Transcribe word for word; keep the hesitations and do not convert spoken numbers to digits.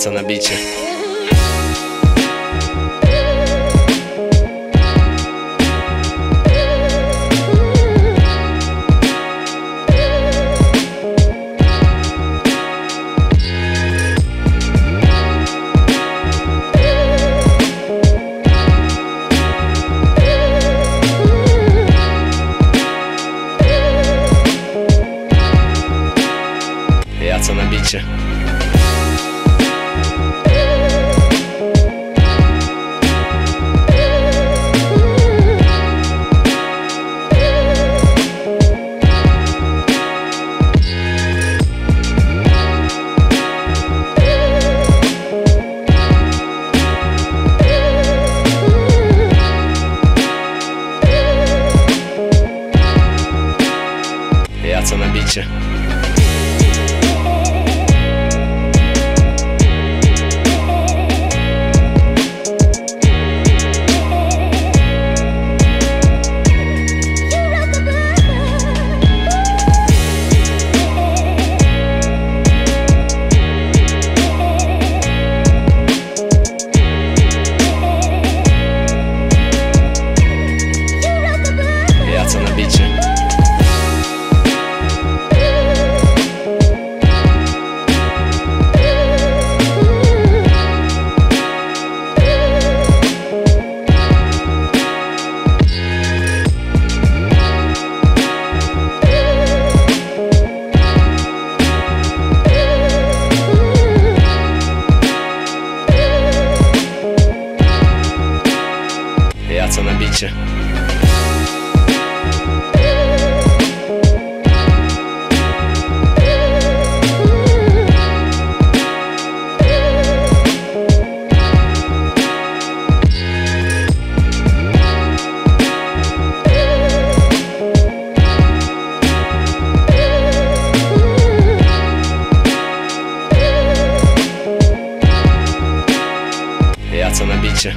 купаться на биче. На биче. Пьяться на биче. Пьяться на биче. Пьяться на биче.